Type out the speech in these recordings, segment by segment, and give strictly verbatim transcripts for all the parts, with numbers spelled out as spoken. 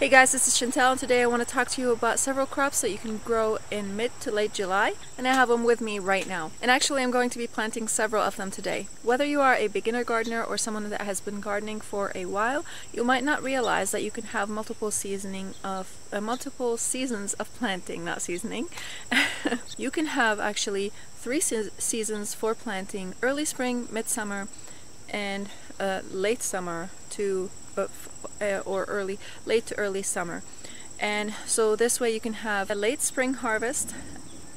Hey guys, this is Chantel, and today I want to talk to you about several crops that you can grow in mid to late July, and I have them with me right now. And actually I'm going to be planting several of them today. Whether you are a beginner gardener or someone that has been gardening for a while, you might not realize that you can have multiple seasoning of uh, multiple seasons of planting, not seasoning. You can have actually three se seasons for planting: early spring, midsummer, and uh, late summer to uh, Uh, or early, late to early summer. And so this way you can have a late spring harvest,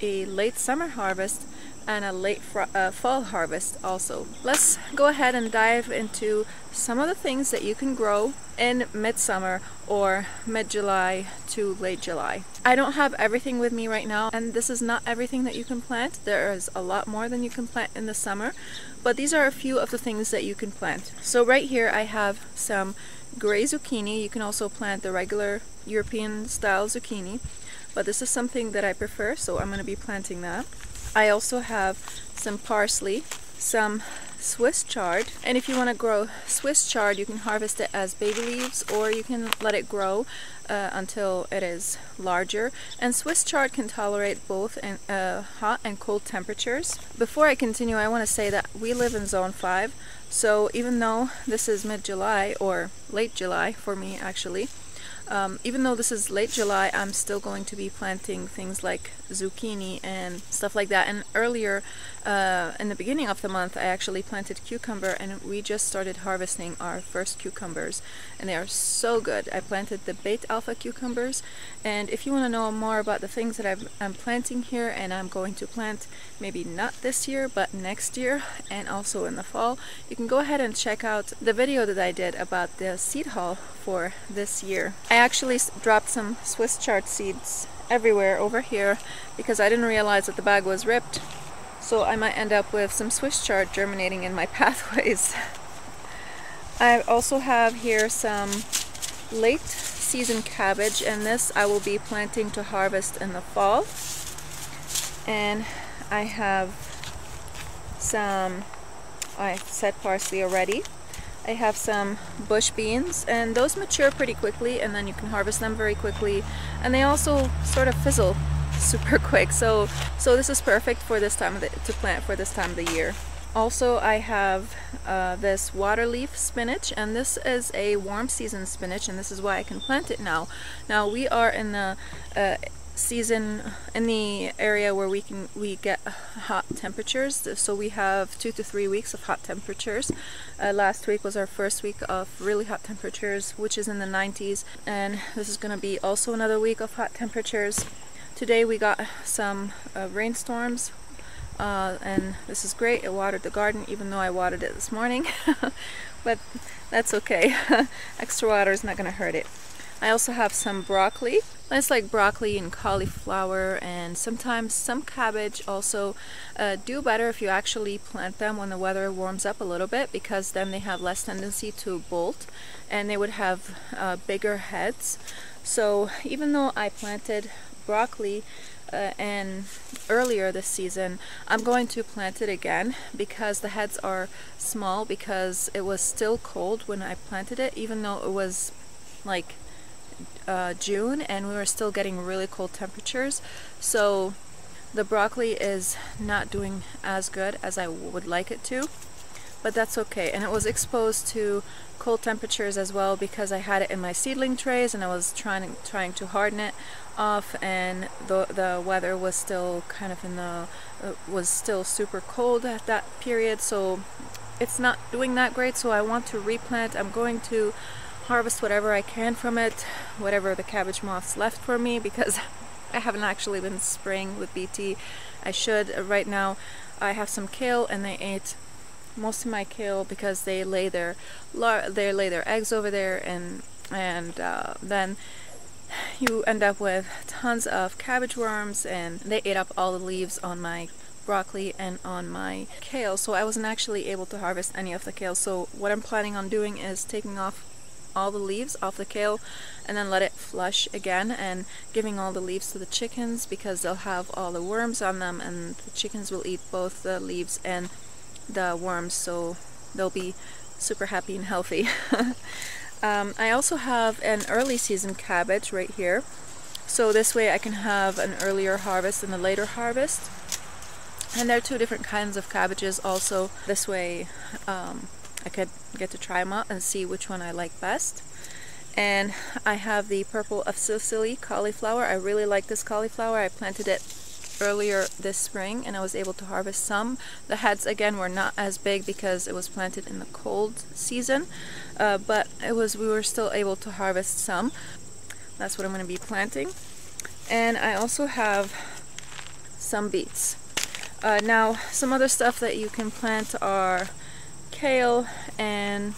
a late summer harvest, and a late uh, fall harvest also. Let's go ahead and dive into some of the things that you can grow in midsummer or mid-July to late July. I don't have everything with me right now, and this is not everything that you can plant. There is a lot more than you can plant in the summer, but these are a few of the things that you can plant. So right here I have some gray zucchini. You can also plant the regular European style zucchini, but this is something that I prefer, so I'm going to be planting that. I also have some parsley, some Swiss chard, and if you want to grow Swiss chard you can harvest it as baby leaves, or you can let it grow uh, until it is larger. And Swiss chard can tolerate both in, uh, hot and cold temperatures. Before I continue, I want to say that we live in zone five, so even though this is mid-July, or late July for me actually, Um, even though this is late July, I'm still going to be planting things like zucchini and stuff like that. And earlier, uh, in the beginning of the month, I actually planted cucumber, and we just started harvesting our first cucumbers, and they are so good. I planted the Beit Alpha cucumbers, and if you want to know more about the things that I've, I'm planting here, and I'm going to plant maybe not this year but next year and also in the fall, you can go ahead and check out the video that I did about the seed haul for this year. I actually dropped some Swiss chard seeds everywhere over here because I didn't realize that the bag was ripped, so I might end up with some Swiss chard germinating in my pathways. I also have here some late season cabbage, and this I will be planting to harvest in the fall. And I have some, I said parsley already. I have some bush beans, and those mature pretty quickly, and then you can harvest them very quickly, and they also sort of fizzle super quick, so so this is perfect for this time of the, to plant for this time of the year. Also I have uh, this water leaf spinach, and this is a warm season spinach, and this is why I can plant it now. Now we are in the uh, season in the area where we can we get hot temperatures, so we have two to three weeks of hot temperatures. Uh, last week was our first week of really hot temperatures, which is in the nineties, and this is going to be also another week of hot temperatures. Today we got some uh, rainstorms, uh, and this is great. It watered the garden, even though I watered it this morning, but that's okay. Extra water is not going to hurt it. I also have some broccoli. Plants like broccoli and cauliflower, and sometimes some cabbage also uh, do better if you actually plant them when the weather warms up a little bit, because then they have less tendency to bolt and they would have uh, bigger heads. So even though I planted broccoli uh, and earlier this season, I'm going to plant it again because the heads are small, because it was still cold when I planted it, even though it was like Uh, June, and we were still getting really cold temperatures, so the broccoli is not doing as good as I would like it to, but that's okay. And it was exposed to cold temperatures as well because I had it in my seedling trays, and I was trying trying to harden it off, and the the weather was still kind of in the uh, was still super cold at that period, so it's not doing that great. So I want to replant. I'm going to harvest whatever I can from it, whatever the cabbage moths left for me, because I haven't actually been spraying with B T. I should. Right now I have some kale, and they ate most of my kale because they lay their they lay their eggs over there, and and uh, then you end up with tons of cabbage worms, and they ate up all the leaves on my broccoli and on my kale, so I wasn't actually able to harvest any of the kale. So what I'm planning on doing is taking off all the leaves off the kale and then let it flush again, and giving all the leaves to the chickens because they'll have all the worms on them, and the chickens will eat both the leaves and the worms, so they'll be super happy and healthy. Um, I also have an early season cabbage right here, so this way I can have an earlier harvest and a later harvest. And there are two different kinds of cabbages also. This way um, I could get to try them out and see which one I like best. And I have the purple of Sicily cauliflower. I really like this cauliflower. I planted it earlier this spring and I was able to harvest some. The heads again were not as big because it was planted in the cold season, uh, but it was we were still able to harvest some. That's what I'm going to be planting. And I also have some beets. Uh, now some other stuff that you can plant are kale and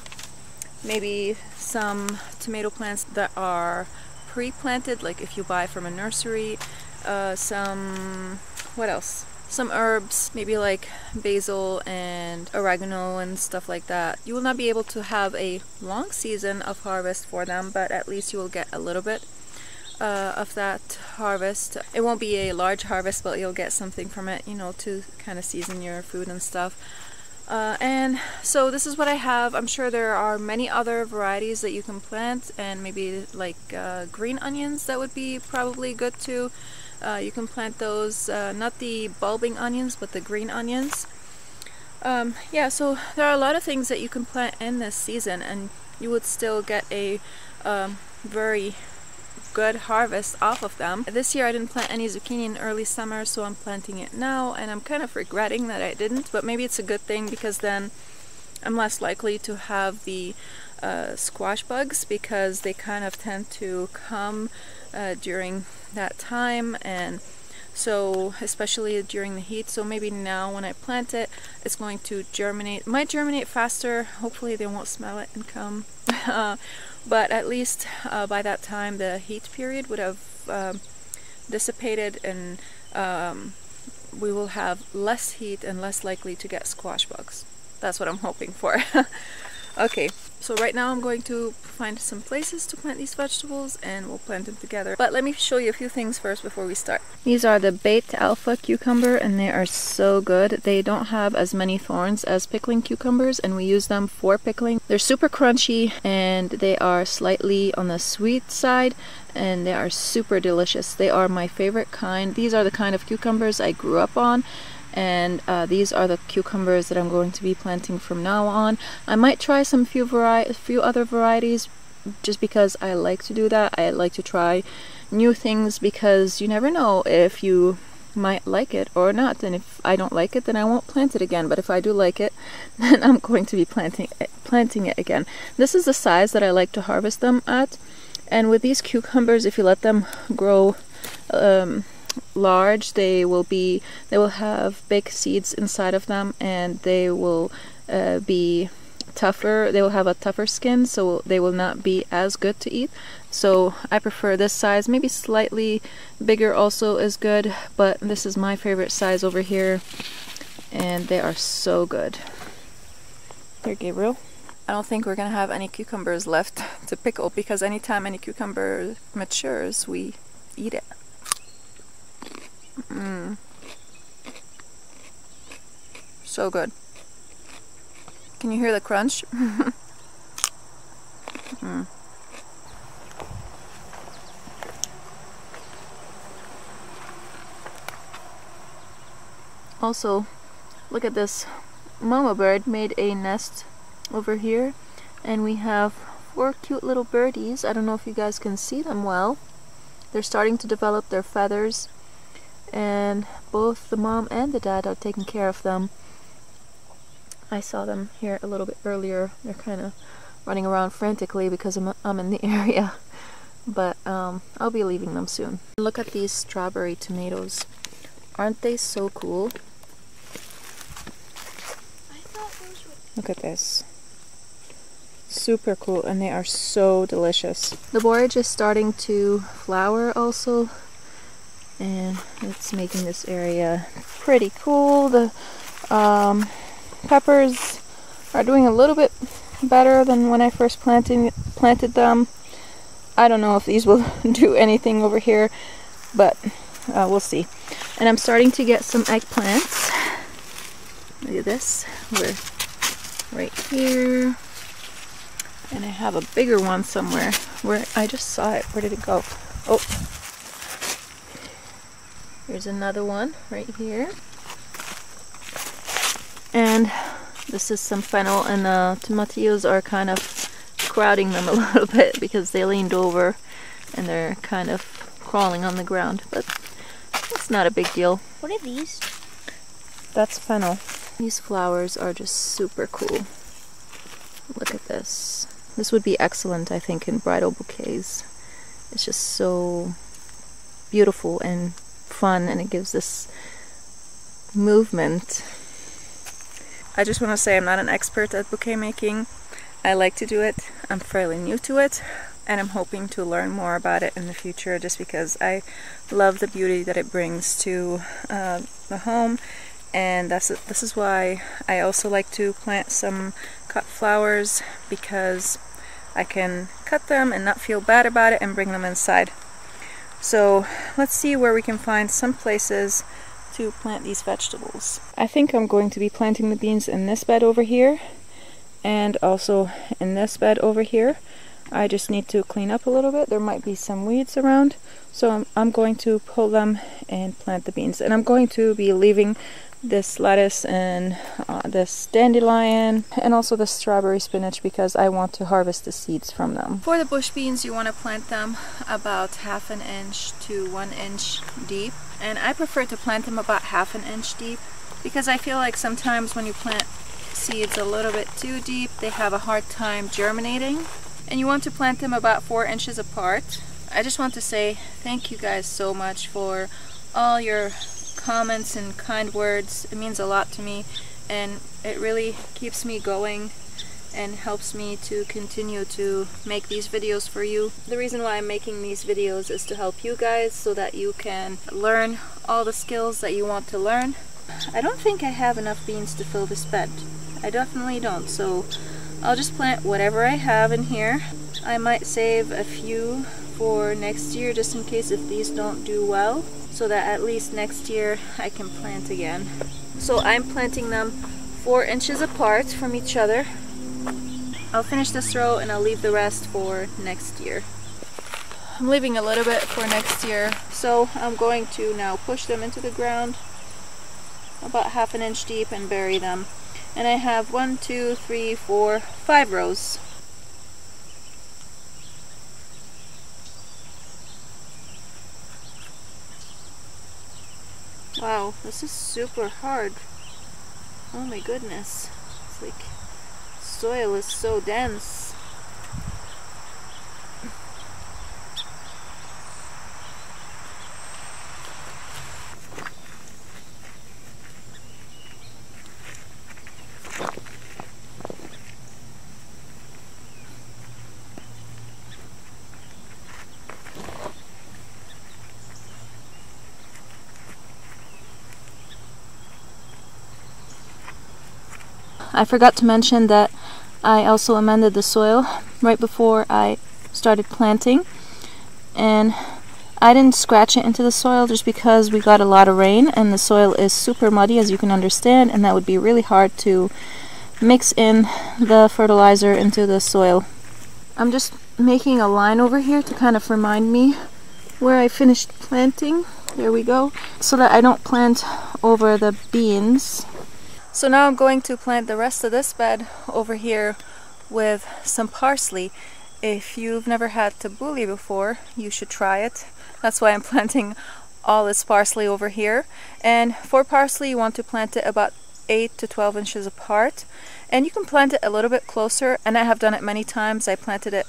maybe some tomato plants that are pre-planted, like if you buy from a nursery. Uh, some, what else? Some herbs, maybe like basil and oregano and stuff like that. You will not be able to have a long season of harvest for them, but at least you will get a little bit uh, of that harvest. It won't be a large harvest, but you'll get something from it, you know, to kind of season your food and stuff. Uh, and so this is what I have. I'm sure there are many other varieties that you can plant, and maybe like uh, green onions that would be probably good too. Uh, you can plant those, uh, not the bulbing onions, but the green onions. Um, yeah, so there are a lot of things that you can plant in this season, and you would still get a um, very good harvest off of them. This year I didn't plant any zucchini in early summer, so I'm planting it now, and I'm kind of regretting that I didn't, but maybe it's a good thing because then I'm less likely to have the uh, squash bugs, because they kind of tend to come uh, during that time, and so especially during the heat. So maybe now when I plant it, it's going to germinate. It might germinate faster. Hopefully they won't smell it and come. uh, but at least uh, by that time the heat period would have um, dissipated, and um, we will have less heat and less likely to get squash bugs. That's what I'm hoping for. Okay, so right now I'm going to find some places to plant these vegetables and we'll plant them together. But let me show you a few things first before we start. These are the Beit Alpha cucumber, and they are so good. They don't have as many thorns as pickling cucumbers, and we use them for pickling. They're super crunchy and they are slightly on the sweet side, and they are super delicious. They are my favorite kind. These are the kind of cucumbers I grew up on. And uh, these are the cucumbers that I'm going to be planting from now on. I might try some few vari few other varieties, just because I like to do that. I like to try new things because you never know if you might like it or not. And if I don't like it, then I won't plant it again. But if I do like it, then I'm going to be planting it, planting it again. This is the size that I like to harvest them at. And with these cucumbers, if you let them grow Um, large, they will be they will have big seeds inside of them, and they will uh, be tougher. They will have a tougher skin, so they will not be as good to eat. So I prefer this size. Maybe slightly bigger also is good, but this is my favorite size over here, and they are so good. Here, Gabriel. I don't think we're gonna have any cucumbers left to pickle, because anytime any cucumber matures, we eat it. Mmm. So good. Can you hear the crunch? mm. Also, look at this. Mama bird made a nest over here, and we have four cute little birdies. I don't know if you guys can see them well. They're starting to develop their feathers, and both the mom and the dad are taking care of them. I saw them here a little bit earlier. They're kind of running around frantically because I'm, I'm in the area, but um, I'll be leaving them soon. Look at these strawberry tomatoes. Aren't they so cool? Look at this. Super cool, and they are so delicious. The borage is starting to flower also, and it's making this area pretty cool. The um, peppers are doing a little bit better than when I first planting, planted them. I don't know if these will do anything over here, but uh, we'll see. And I'm starting to get some eggplants. Look at this. We're right here. And I have a bigger one somewhere. Where I just saw it. Where did it go? Oh. Here's another one right here. And this is some fennel, and the tomatillos are kind of crowding them a little bit because they leaned over and they're kind of crawling on the ground, but it's not a big deal. What are these? That's fennel. These flowers are just super cool. Look at this. This would be excellent, I think, in bridal bouquets. It's just so beautiful and fun, and it gives this movement. I just want to say I'm not an expert at bouquet making. I like to do it. I'm fairly new to it, and I'm hoping to learn more about it in the future, just because I love the beauty that it brings to uh, the home. And that's this is why I also like to plant some cut flowers, because I can cut them and not feel bad about it and bring them inside. So let's see where we can find some places to plant these vegetables. I think I'm going to be planting the beans in this bed over here, and also in this bed over here. I just need to clean up a little bit. There might be some weeds around, so I'm, I'm going to pull them and plant the beans. And I'm going to be leaving this lettuce and uh, this dandelion, and also the strawberry spinach, because I want to harvest the seeds from them. For the bush beans, you want to plant them about half an inch to one inch deep, and I prefer to plant them about half an inch deep, because I feel like sometimes when you plant seeds a little bit too deep, they have a hard time germinating. And you want to plant them about four inches apart. I just want to say thank you guys so much for all your comments and kind words. It means a lot to me, and it really keeps me going and helps me to continue to make these videos for you. The reason why I'm making these videos is to help you guys, so that you can learn all the skills that you want to learn. I don't think I have enough beans to fill this bed. I definitely don't, so I'll just plant whatever I have in here. I might save a few for next year, just in case if these don't do well, so that at least next year I can plant again. So I'm planting them four inches apart from each other. I'll finish this row and I'll leave the rest for next year. I'm leaving a little bit for next year, so I'm going to now push them into the ground about half an inch deep and bury them. And I have one, two, three, four, five rows. Wow, this is super hard. Oh my goodness. It's like soil is so dense. I forgot to mention that I also amended the soil right before I started planting, and I didn't scratch it into the soil just because we got a lot of rain and the soil is super muddy, as you can understand, and that would be really hard to mix in the fertilizer into the soil. I'm just making a line over here to kind of remind me where I finished planting. There we go, so that I don't plant over the beans. So now I'm going to plant the rest of this bed over here with some parsley. If you've never had tabbouleh before, you should try it. That's why I'm planting all this parsley over here. And for parsley, you want to plant it about eight to twelve inches apart. And you can plant it a little bit closer, and I have done it many times. I planted it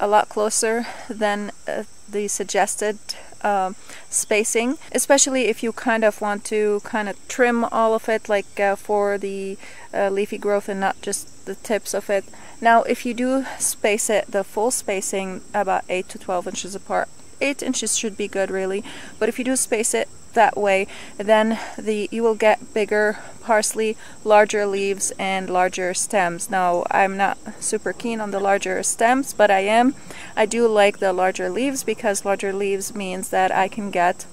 a lot closer than uh, the suggested Um, spacing, especially if you kind of want to kind of trim all of it, like uh, for the uh, leafy growth and not just the tips of it. Now if you do space it the full spacing about eight to twelve inches apart, eight inches should be good really, but if you do space it that way, then the you will get bigger parsley, larger leaves and larger stems. Now I'm not super keen on the larger stems, but I am I do like the larger leaves, because larger leaves means that I can get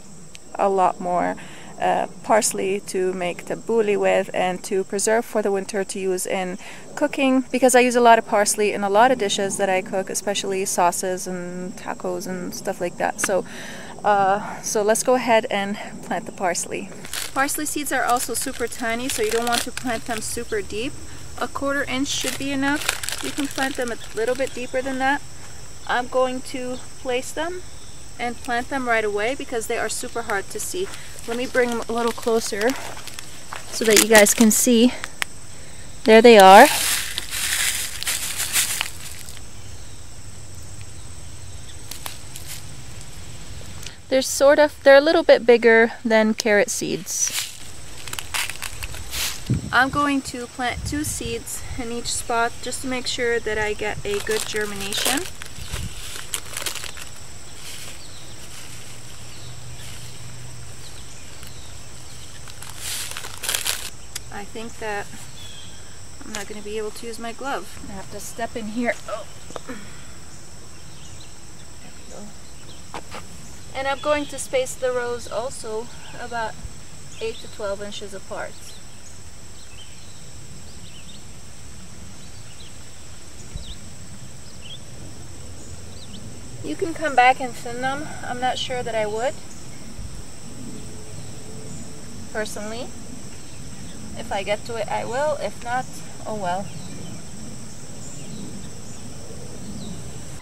a lot more uh, parsley to make tabbouleh with and to preserve for the winter to use in cooking, because I use a lot of parsley in a lot of dishes that I cook, especially sauces and tacos and stuff like that. So uh, so let's go ahead and plant the parsley. Parsley seeds are also super tiny, so you don't want to plant them super deep. A quarter inch should be enough. You can plant them a little bit deeper than that. I'm going to place them and plant them right away because they are super hard to see. Let me bring them a little closer so that you guys can see. There they are. They're sort of, they're a little bit bigger than carrot seeds. I'm going to plant two seeds in each spot just to make sure that I get a good germination. I think that I'm not going to be able to use my glove. I have to step in here. Oh. There we go. And I'm going to space the rows also about eight to twelve inches apart. You can come back and thin them. I'm not sure that I would, personally. If I get to it, I will. If not, oh well.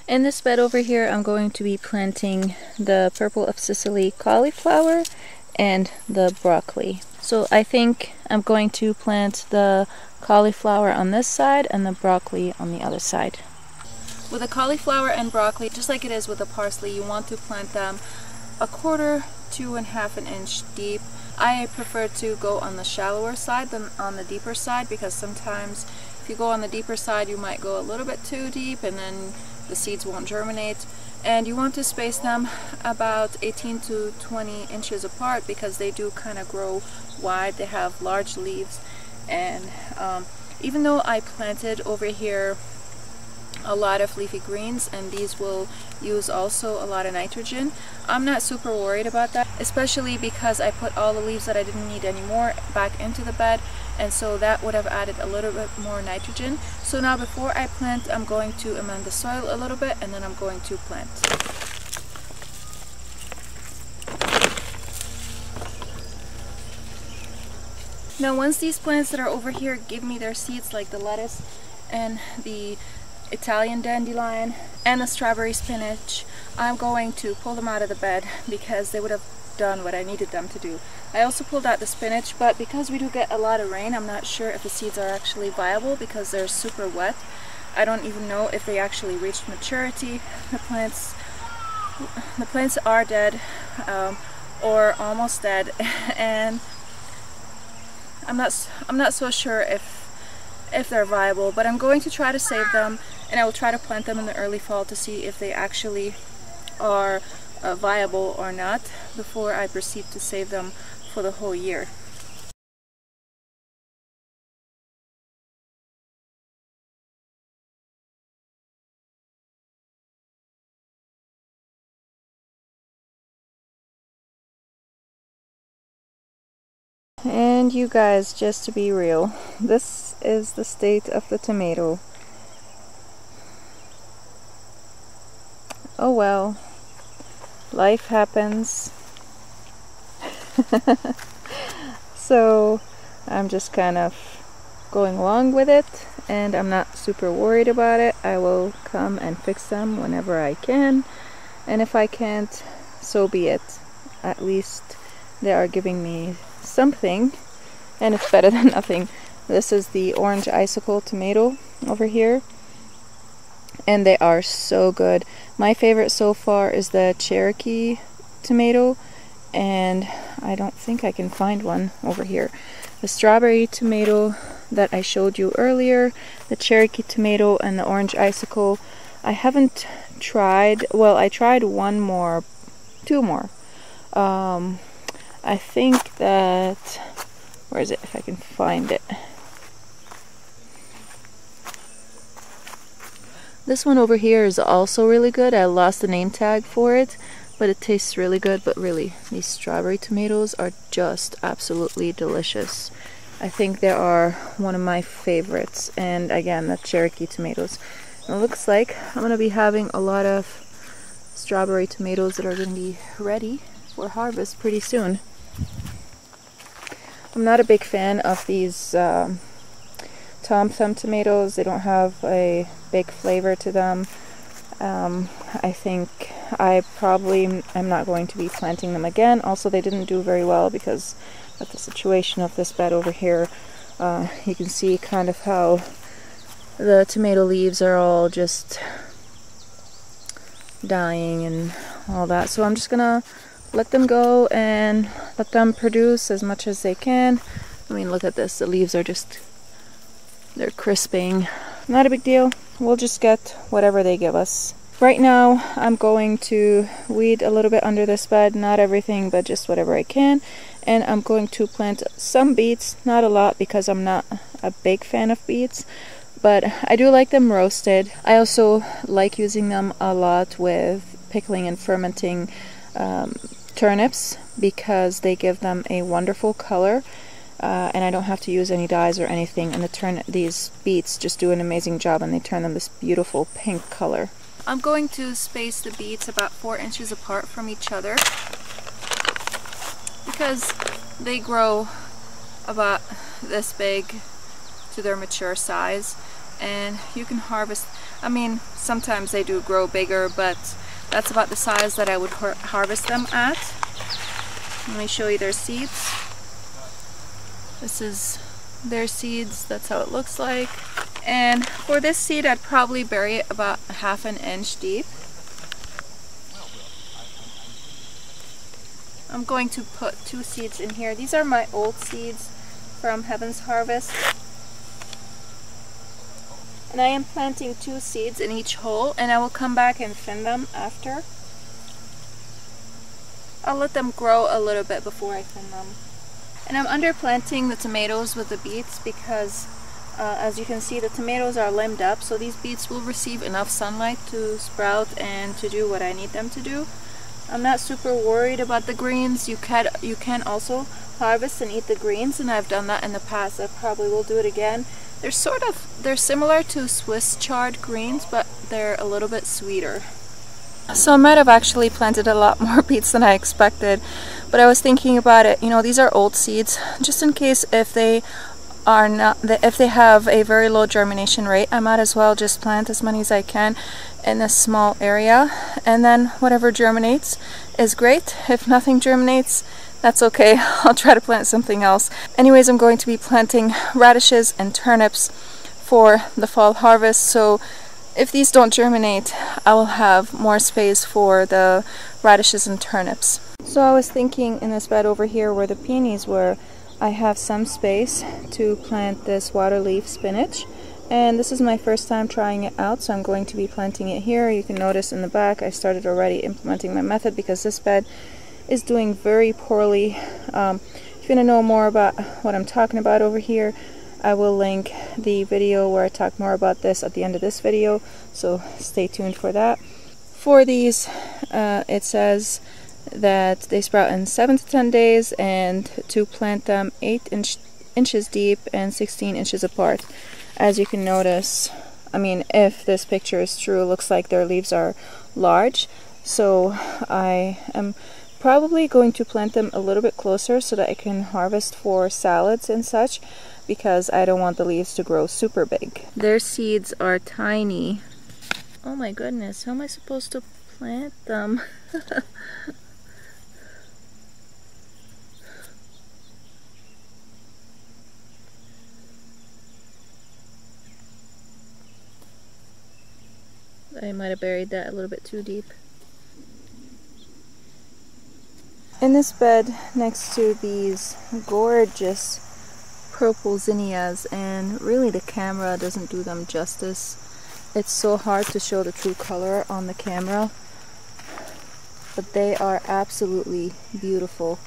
In this bed over here, I'm going to be planting the purple of Sicily cauliflower and the broccoli. So I think I'm going to plant the cauliflower on this side and the broccoli on the other side. With the cauliflower and broccoli, just like it is with the parsley, you want to plant them a quarter to a half an inch deep. I prefer to go on the shallower side than on the deeper side, because sometimes if you go on the deeper side you might go a little bit too deep and then the seeds won't germinate. And you want to space them about eighteen to twenty inches apart because they do kind of grow wide. They have large leaves, and um, even though I planted over here a lot of leafy greens, and these will use also a lot of nitrogen, I'm not super worried about that, especially because I put all the leaves that I didn't need anymore back into the bed, and so that would have added a little bit more nitrogen. So now before I plant, I'm going to amend the soil a little bit, and then I'm going to plant. Now once these plants that are over here give me their seeds, like the lettuce and the Italian dandelion and the strawberry spinach, I'm going to pull them out of the bed because they would have done what I needed them to do. I also pulled out the spinach, but because we do get a lot of rain, I'm not sure if the seeds are actually viable because they're super wet. I don't even know if they actually reached maturity. The plants, the plants are dead um, or almost dead, and I'm not, I'm not so sure if if they're viable, but I'm going to try to save them, and I will try to plant them in the early fall to see if they actually are uh, viable or not before I proceed to save them for the whole year. And you guys, just to be real, this is the state of the tomato. Oh well, life happens. So I'm just kind of going along with it, and I'm not super worried about it. I will come and fix them whenever I can, and if I can't, so be it. At least they are giving me something, and it's better than nothing. This is the orange icicle tomato over here, and they are so good. My favorite so far is the Cherokee tomato, and I don't think I can find one over here. The strawberry tomato that I showed you earlier, the Cherokee tomato, and the orange icicle, I haven't tried. Well, I tried one more, two more. Um, I think that, where is it, if I can find it. This one over here is also really good. I lost the name tag for it, but it tastes really good. But really, these strawberry tomatoes are just absolutely delicious. I think they are one of my favorites, and again, the Cherokee tomatoes. And it looks like I'm going to be having a lot of strawberry tomatoes that are going to be ready for harvest pretty soon. I'm not a big fan of these um, Tom Thumb tomatoes. They don't have a big flavor to them. Um, I think I probably am not going to be planting them again. Also, they didn't do very well because of the situation of this bed over here. Uh, you can see kind of how the tomato leaves are all just dying and all that. So I'm just gonna let them go and let them produce as much as they can. I mean, look at this. The leaves are just, they're crisping. Not a big deal. We'll just get whatever they give us. Right now, I'm going to weed a little bit under this bed. Not everything, but just whatever I can. And I'm going to plant some beets. Not a lot because I'm not a big fan of beets. But I do like them roasted. I also like using them a lot with pickling and fermenting um, turnips because they give them a wonderful color. Uh, and I don't have to use any dyes or anything, and the turn these beets just do an amazing job, and they turn them this beautiful pink color. I'm going to space the beets about four inches apart from each other because they grow about this big to their mature size, and you can harvest. I mean, sometimes they do grow bigger, but that's about the size that I would har harvest them at. Let me show you their seeds. This is their seeds, that's how it looks like. And for this seed, I'd probably bury it about a half an inch deep. I'm going to put two seeds in here. These are my old seeds from Heaven's Harvest. And I am planting two seeds in each hole, and I will come back and thin them after. I'll let them grow a little bit before I thin them. And I'm underplanting the tomatoes with the beets because, uh, as you can see, the tomatoes are limbed up, so these beets will receive enough sunlight to sprout and to do what I need them to do. I'm not super worried about the greens. You can, you can also harvest and eat the greens, and I've done that in the past. I probably will do it again. They're sort of, they're similar to Swiss chard greens, but they're a little bit sweeter. So I might have actually planted a lot more beets than I expected, but I was thinking about it, you know, these are old seeds, just in case if they are not, if they have a very low germination rate, I might as well just plant as many as I can in a small area, and then whatever germinates is great. If nothing germinates, that's okay, I'll try to plant something else. Anyways, I'm going to be planting radishes and turnips for the fall harvest, so if these don't germinate, I will have more space for the radishes and turnips. So I was thinking in this bed over here where the peonies were, I have some space to plant this water leaf spinach. And this is my first time trying it out, so I'm going to be planting it here. You can notice in the back I started already implementing my method because this bed is doing very poorly. Um, if you want to know more about what I'm talking about over here, I will link the video where I talk more about this at the end of this video, so stay tuned for that. For these, uh, it says that they sprout in seven to ten days, and to plant them eight inches deep and sixteen inches apart. As you can notice, I mean, if this picture is true, it looks like their leaves are large, so I am probably going to plant them a little bit closer so that I can harvest for salads and such, because I don't want the leaves to grow super big. Their seeds are tiny. Oh my goodness, how am I supposed to plant them? I might have buried that a little bit too deep. In this bed next to these gorgeous purple zinnias, and really the camera doesn't do them justice. It's so hard to show the true color on the camera, but they are absolutely beautiful.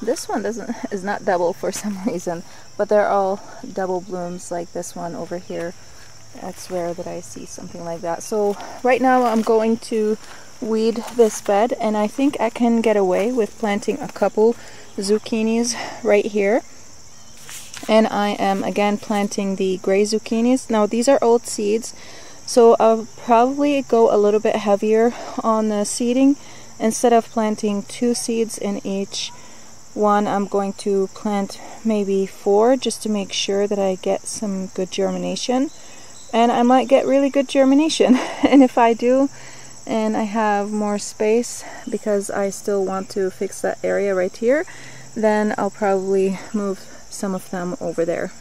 This one doesn't is not double for some reason, but they're all double blooms like this one over here. It's rare that I see something like that. So right now I'm going to weed this bed, and I think I can get away with planting a couple zucchinis right here. And I am again planting the gray zucchinis. Now these are old seeds, so I'll probably go a little bit heavier on the seeding. Instead of planting two seeds in each one, I'm going to plant maybe four just to make sure that I get some good germination. And I might get really good germination. And if I do, and I have more space because I still want to fix that area right here, then I'll probably move some of them over there,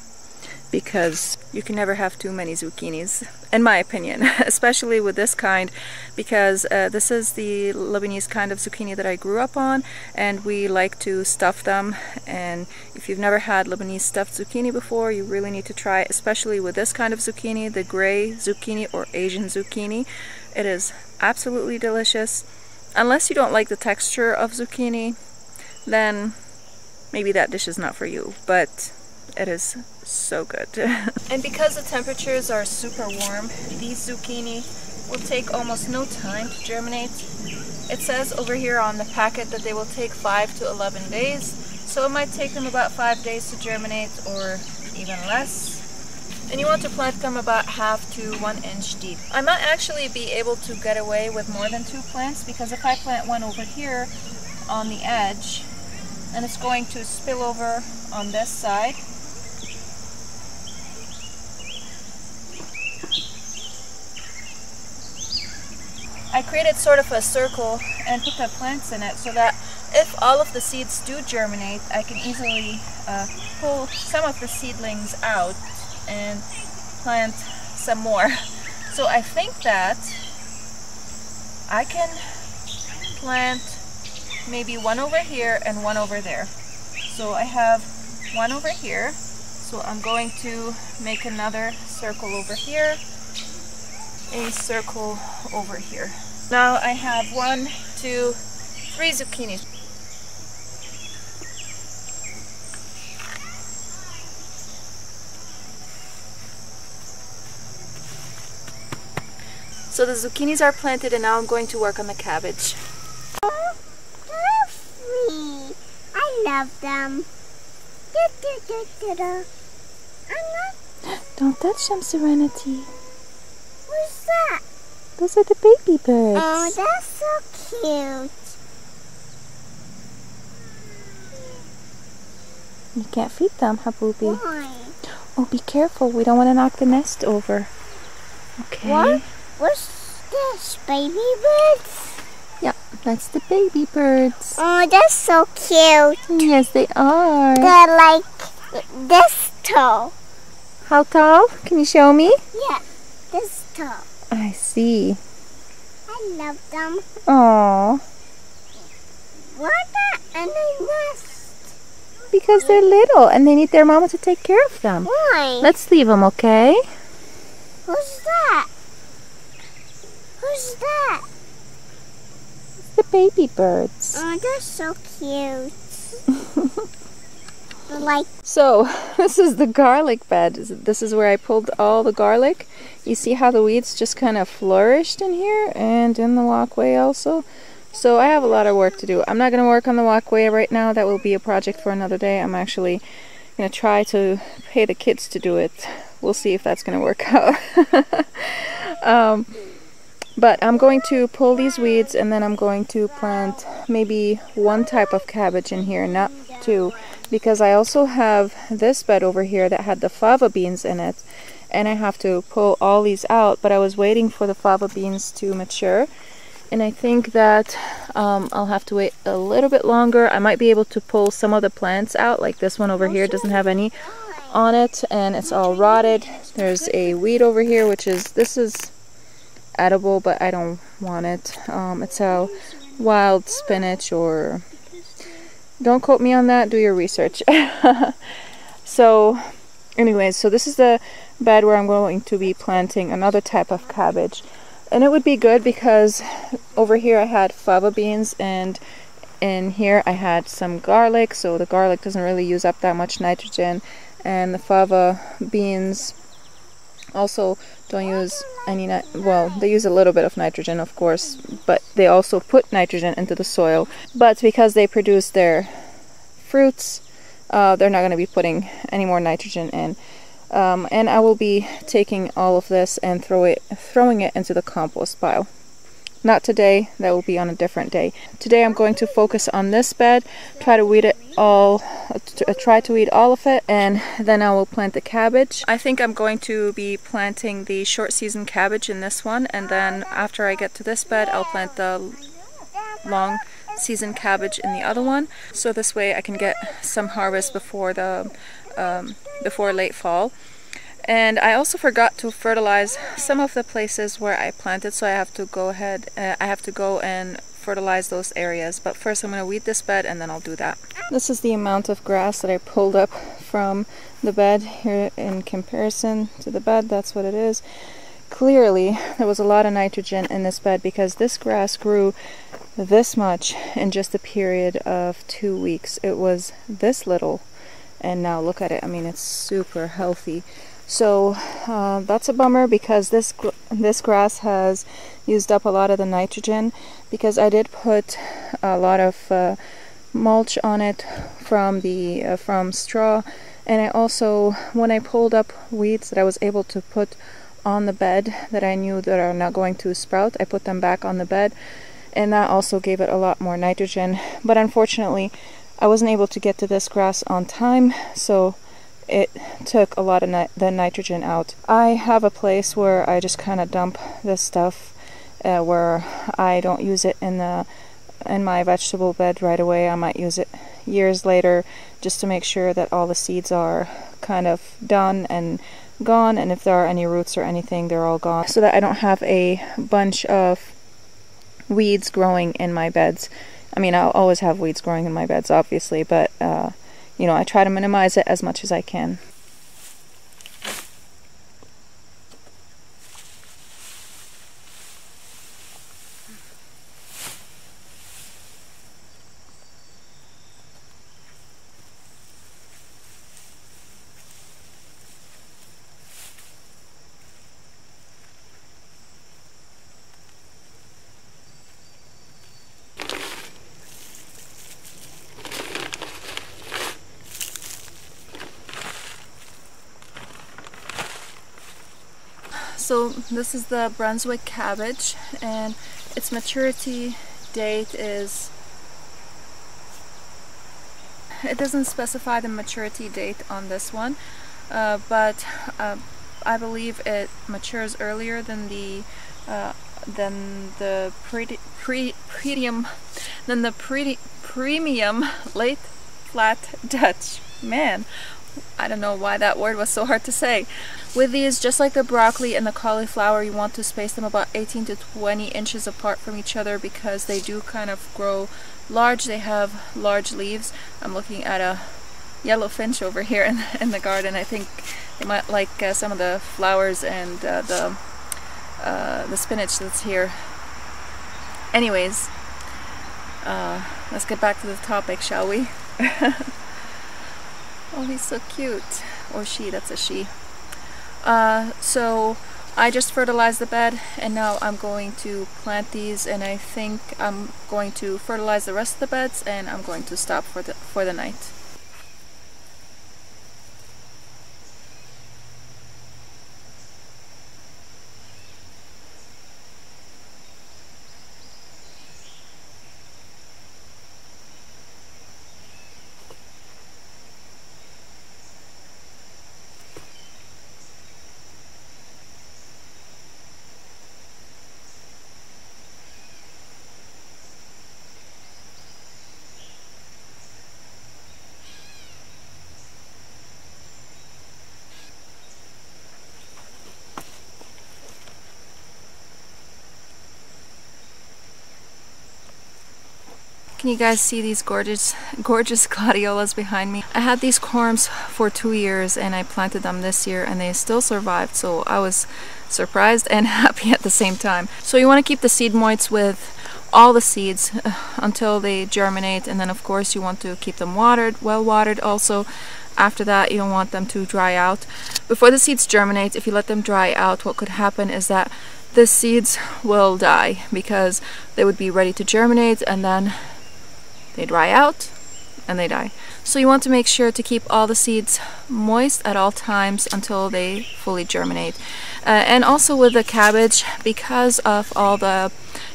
because you can never have too many zucchinis, in my opinion, especially with this kind, because uh, this is the Lebanese kind of zucchini that I grew up on, and we like to stuff them. And if you've never had Lebanese stuffed zucchini before, you really need to try it, especially with this kind of zucchini, the gray zucchini or Asian zucchini. It is absolutely delicious. Unless you don't like the texture of zucchini, then maybe that dish is not for you, but it is so good. And because the temperatures are super warm, these zucchini will take almost no time to germinate. It says over here on the packet that they will take five to eleven days, so it might take them about five days to germinate or even less. And you want to plant them about half to one inch deep. I might actually be able to get away with more than two plants, because if I plant one over here on the edge, and it's going to spill over on this side. I created sort of a circle and put the plants in it so that if all of the seeds do germinate, I can easily uh, pull some of the seedlings out and plant some more. So I think that I can plant maybe one over here and one over there. So I have one over here, so I'm going to make another circle over here, a circle over here. Now I have one, two, three zucchinis. So the zucchinis are planted, and now I'm going to work on the cabbage. I love them. Don't touch them, Serenity. What's that? Those are the baby birds. Oh, that's so cute. You can't feed them, Habubi. Why? Oh, be careful. We don't want to knock the nest over. Okay. What? What's this? Baby birds? Yep, that's the baby birds. Oh, that's so cute. Yes, they are. They're like this tall. How tall? Can you show me? Yeah, this tall. I see. I love them. Aww. Why are they in a nest? Because they're little and they need their mama to take care of them. Why? Let's leave them, okay? Who's that? Who's that? The baby birds. Oh, they're so cute. Like, so this is the garlic bed. This is where I pulled all the garlic. You see how the weeds just kind of flourished in here and in the walkway also. So I have a lot of work to do. I'm not going to work on the walkway right now. That will be a project for another day. I'm actually going to try to pay the kids to do it. We'll see if that's going to work out. um, But I'm going to pull these weeds, and then I'm going to plant maybe one type of cabbage in here, not two, because I also have this bed over here that had the fava beans in it, and I have to pull all these out. But I was waiting for the fava beans to mature, and I think that um, I'll have to wait a little bit longer. I might be able to pull some of the plants out, like this one over here doesn't have any on it, and it's all rotted. There's a weed over here, which is, this is edible, but I don't want it. Um, it's a wild spinach, or don't quote me on that, do your research. So anyways, so this is the bed where I'm going to be planting another type of cabbage, and it would be good because over here I had fava beans, and in here I had some garlic, so the garlic doesn't really use up that much nitrogen, and the fava beans also don't use any, ni well, they use a little bit of nitrogen, of course, but they also put nitrogen into the soil. But because they produce their fruits, uh, they're not going to be putting any more nitrogen in. Um, and I will be taking all of this and throw it, throwing it into the compost pile. Not today, that will be on a different day. Today I'm going to focus on this bed, try to weed it all, uh, try to weed all of it, and then I will plant the cabbage. I think I'm going to be planting the short season cabbage in this one, and then after I get to this bed, I'll plant the long season cabbage in the other one. So this way I can get some harvest before the um, before late fall. And I also forgot to fertilize some of the places where I planted, so I have to go ahead, uh, I have to go and fertilize those areas. But first I'm going to weed this bed and then I'll do that. This is the amount of grass that I pulled up from the bed here in comparison to the bed. That's what it is. Clearly there was a lot of nitrogen in this bed because this grass grew this much in just a period of two weeks. It was this little, and now look at it. I mean, it's super healthy. So uh, that's a bummer because this gr this grass has used up a lot of the nitrogen, because I did put a lot of uh, mulch on it from the uh, from straw, and I also, when I pulled up weeds that I was able to put on the bed that I knew that are not going to sprout, I put them back on the bed, and that also gave it a lot more nitrogen. But unfortunately, I wasn't able to get to this grass on time, so it took a lot of ni the nitrogen out. I have a place where I just kind of dump this stuff, uh, where I don't use it in the in my vegetable bed right away. I might use it years later just to make sure that all the seeds are kind of done and gone, and if there are any roots or anything, they're all gone, so that I don't have a bunch of weeds growing in my beds. I mean, I'll always have weeds growing in my beds, obviously, but uh, you know, I try to minimize it as much as I can. So this is the Brunswick cabbage, and its maturity date is, it doesn't specify the maturity date on this one, uh, but uh, I believe it matures earlier than the uh, than the pre pre premium than the pre premium late flat Dutch. Man, I don't know why that word was so hard to say. With these, just like the broccoli and the cauliflower, you want to space them about eighteen to twenty inches apart from each other because they do kind of grow large. They have large leaves. I'm looking at a yellow finch over here in, in the garden. I think they might like uh, some of the flowers and uh, the, uh, the spinach that's here. Anyways, uh, let's get back to the topic, shall we? Oh, he's so cute. Or she, that's a she. Uh, so I just fertilized the bed, and now I'm going to plant these, and I think I'm going to fertilize the rest of the beds, and I'm going to stop for the, for the night. Can you guys see these gorgeous gorgeous gladiolas behind me? I had these corms for two years and I planted them this year, and they still survived, so I was surprised and happy at the same time. So you want to keep the seed moites with all the seeds until they germinate, and then of course you want to keep them watered, well watered also, After that, you don't want them to dry out. Before the seeds germinate, if you let them dry out, what could happen is that the seeds will die because they would be ready to germinate and then they dry out and they die. So you want to make sure to keep all the seeds moist at all times until they fully germinate. Uh, and also with the cabbage, because of all the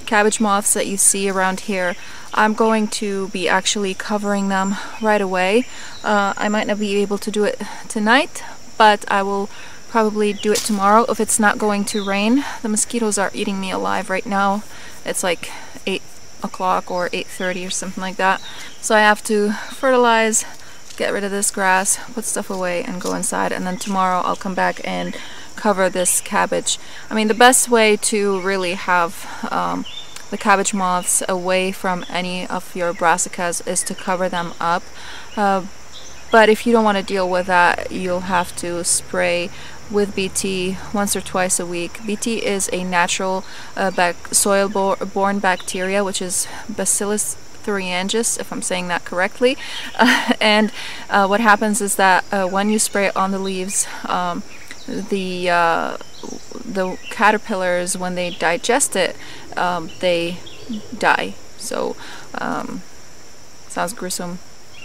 cabbage moths that you see around here, I'm going to be actually covering them right away. Uh, I might not be able to do it tonight, but I will probably do it tomorrow if it's not going to rain. The mosquitoes are eating me alive right now. It's like eight o'clock or eight thirty or something like that. So I have to fertilize, get rid of this grass, put stuff away and go inside, and then tomorrow I'll come back and cover this cabbage. I mean, the best way to really have um, the cabbage moths away from any of your brassicas is to cover them up. Uh, but if you don't want to deal with that, you'll have to spray with B T once or twice a week. B T is a natural uh, bac soil-borne bacteria, which is Bacillus thuringiensis, if I'm saying that correctly. Uh, and uh, what happens is that uh, when you spray it on the leaves, um, the uh, the caterpillars, when they digest it, um, they die. So um, sounds gruesome,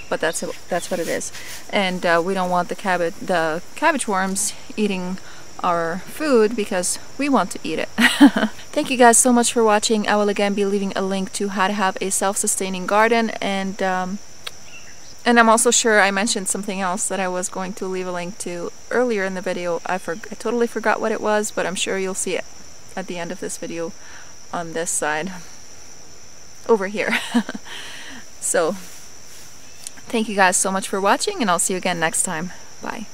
but that's a, that's what it is. And uh, we don't want the cabbage the cabbage worms eating our food because we want to eat it. Thank you guys so much for watching. I will again be leaving a link to how to have a self-sustaining garden, and um, and I'm also sure I mentioned something else that I was going to leave a link to earlier in the video. I, for I totally forgot what it was, but I'm sure you'll see it at the end of this video on this side over here. So thank you guys so much for watching, and I'll see you again next time. Bye.